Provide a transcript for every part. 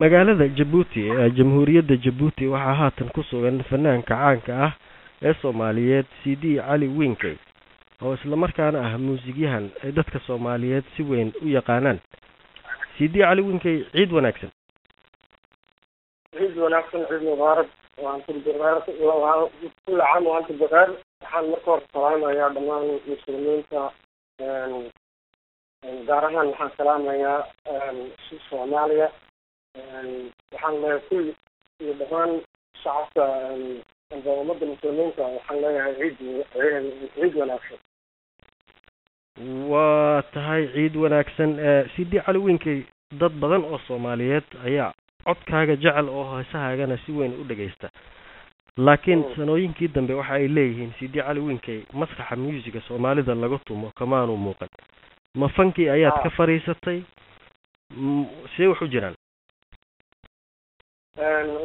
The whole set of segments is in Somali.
magaalada Djibouti ee Jamhuuriyadda Djibouti waxaa haatan ku sugan fanaanka caanka ah ee Soomaaliyeed Siidii Ali Wiinkey oo isla markaana ah muusigyahan ay dadka Soomaaliyeed si weyn u yaqaanaan Siidii Ali Wiinkey ciid wanaagsan ciid mubarak waan ku diraa kullu caam waan ku diraa waxaan markii hore salaamayaa dhamaan muslimiinta gaar ahaan waxaan salaamayaa Soomaaliya وحنا كل يدهان شعب المنظمات المسلمين وحنا عيد وناكسن وتهاي عيد وناكسن سيدي علي وينكي dad badan oo Soomaaliyeed ayaa codkaaga jecel oo heesahaagana si weyn u dhageysta laakiin sanooyinkii dambe waxa ay leeyihiin Siidii Ali Wiinkey masraxa musiga Soomaalida laga tumo kamaanu muuqan ma fankii ayaad ka fariisatay si wuxuu jiraan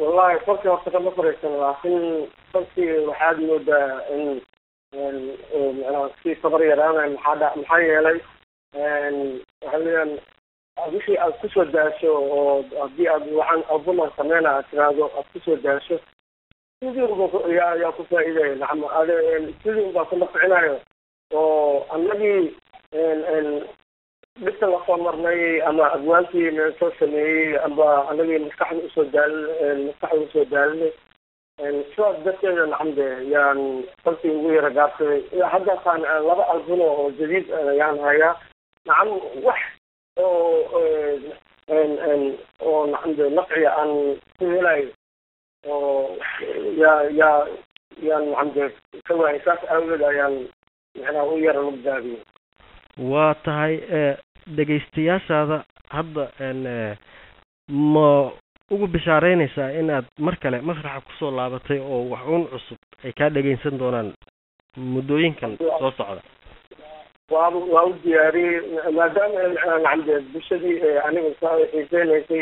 والله فرصة وقت مصر لكن فرصة واحد مود إن أنا في صبري الآن محايا لي هل أبيشي أقصد داشو أبي أبوان أظن سمعنا أتراجع أقصد داشو تجربة يا قصة إلي نعم هذا تجربة مصرنا والنبي مثل وصلني أما أجوالتي من سوسني أما أنا مستحيل أسودال شو أتذكر الحمد يعني قلت ويرجعت هذا كان لبع الجنو جديد يعني هيا نعم وح عند نقي عن كلي يا يا يعني عند كل إساس أول يعني أنا وير المبدأ وتهاي دقيستياسا هذا أن ما أقول بشارين سا إن مركلة مسرح كسول لعبتي أو وحون عصب أي كذا جنسن دونان مدوين كان صوت على وأود ياري ما دام العمل بشدي يعني مسرح إنسان في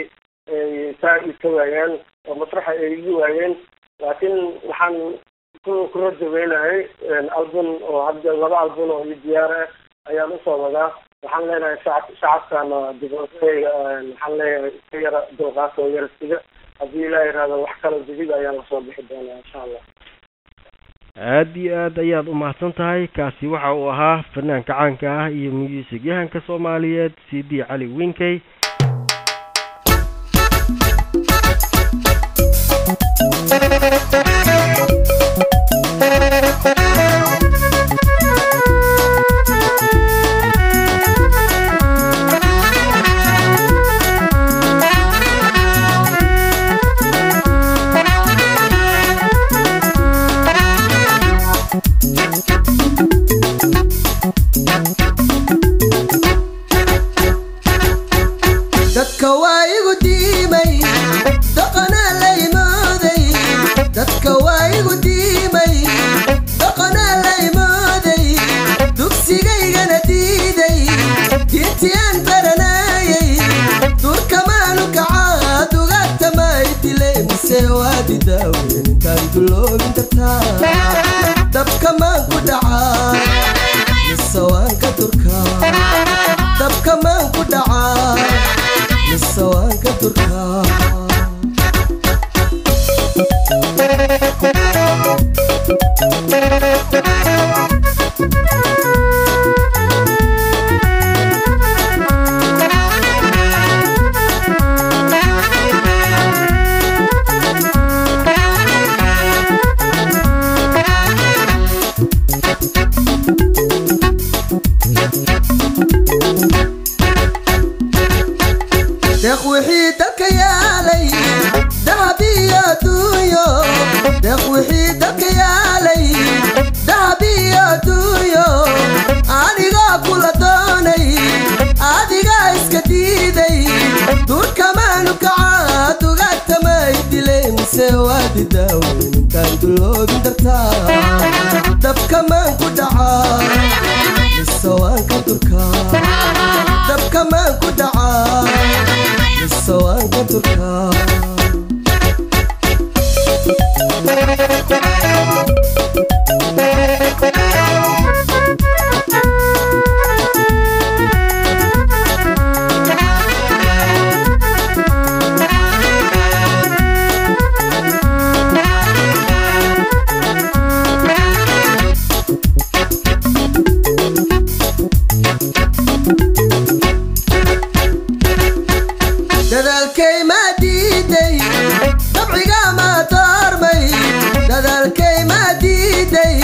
ساعة كويان مسرح يجوين لكن نحن كل زميلي أظن وعبد الله أظن ويدياره أيام الصومال وحنا شعبنا دغوسي حنا سير دغوسي ويرسيد أبيلا هذا وحكر الجديد أيام الصبح الدنيا إن شاء الله. هذه أيام ومحسنتها كاسي وحوها فنان كعنك يميز جهان كصوماليات سيدي علي وينكي. dadalkay ma diiday dabciga ma darmay dadalkay ma diiday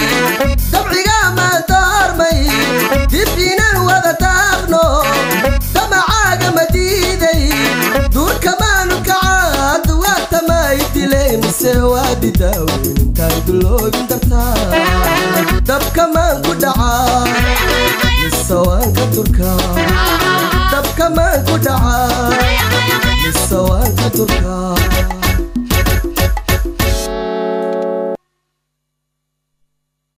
dabciga ma darmay dib inaan wada taagno damacaaga ma diiday duurka maanu kacaad waa tamaytilay mise waa didaawe intaan duloobin dartaa dabka maan ku dhacaa misawaanka turkaa. Come on, good job. Let's go, let's go.